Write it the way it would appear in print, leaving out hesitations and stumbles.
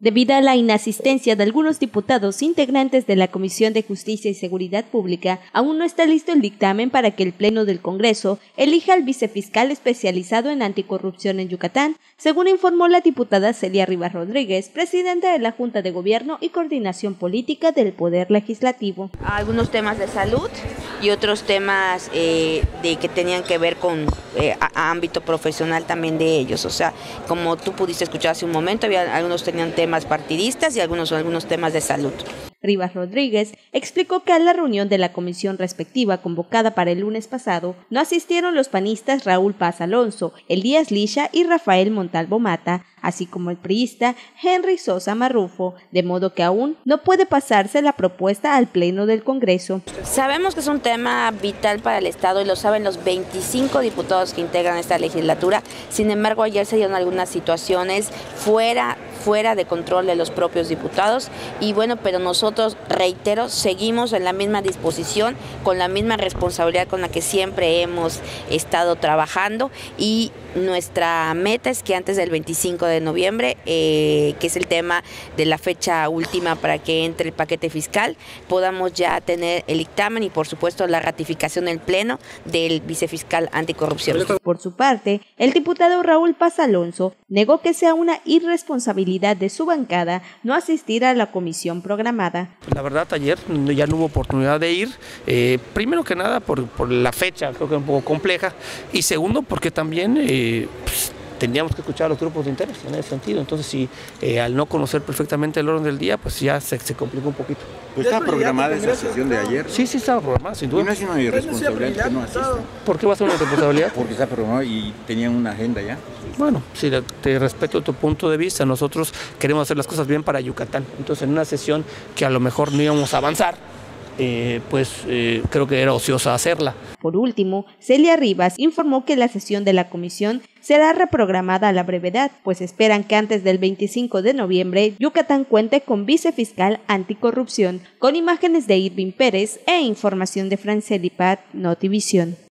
debido a la inasistencia de algunos diputados integrantes de la Comisión de Justicia y Seguridad Pública, aún no está listo el dictamen para que el Pleno del Congreso elija al vicefiscal especializado en anticorrupción en Yucatán, según informó la diputada Celia Rivas Rodríguez, presidenta de la Junta de Gobierno y Coordinación Política del Poder Legislativo. Algunos temas de salud y otros temas que tenían que ver con ámbito profesional también de ellos, o sea, como tú pudiste escuchar hace un momento, algunos tenían temas partidistas y algunos temas de salud. Rivas Rodríguez explicó que a la reunión de la comisión respectiva convocada para el lunes pasado no asistieron los panistas Raúl Paz Alonso, Elías Lisha y Rafael Montalvo Mata, así como el priista Henry Sosa Marrufo, de modo que aún no puede pasarse la propuesta al Pleno del Congreso. Sabemos que es un tema vital para el Estado y lo saben los 25 diputados que integran esta legislatura, sin embargo ayer se dieron algunas situaciones fuera de control de los propios diputados y bueno, pero nosotros, reitero, seguimos en la misma disposición, con la misma responsabilidad con la que siempre hemos estado trabajando y nuestra meta es que antes del 25 de noviembre, que es el tema de la fecha última para que entre el paquete fiscal, podamos ya tener el dictamen y por supuesto la ratificación en pleno del vicefiscal anticorrupción. Por su parte, el diputado Raúl Paz Alonso negó que sea una irresponsabilidad de su bancada no asistir a la comisión programada. La verdad ayer ya no hubo oportunidad de ir, primero que nada por la fecha, creo que es un poco compleja, y segundo porque también tendríamos que escuchar a los grupos de interés en ese sentido, entonces si al no conocer perfectamente el orden del día, pues ya se complicó un poquito. Pues ¿estaba programada esa sesión de ayer? Sí, estaba programada, sin duda. ¿Y no es una irresponsabilidad que no asista? ¿Por qué va a ser una irresponsabilidad? Porque está programada y tenían una agenda ya. Bueno, si te respeto tu punto de vista, nosotros queremos hacer las cosas bien para Yucatán, entonces en una sesión que a lo mejor no íbamos a avanzar, creo que era ociosa hacerla. Por último, Celia Rivas informó que la sesión de la comisión será reprogramada a la brevedad, pues esperan que antes del 25 de noviembre Yucatán cuente con vicefiscal anticorrupción, con imágenes de Irving Pérez e información de Francelipat, Notivision.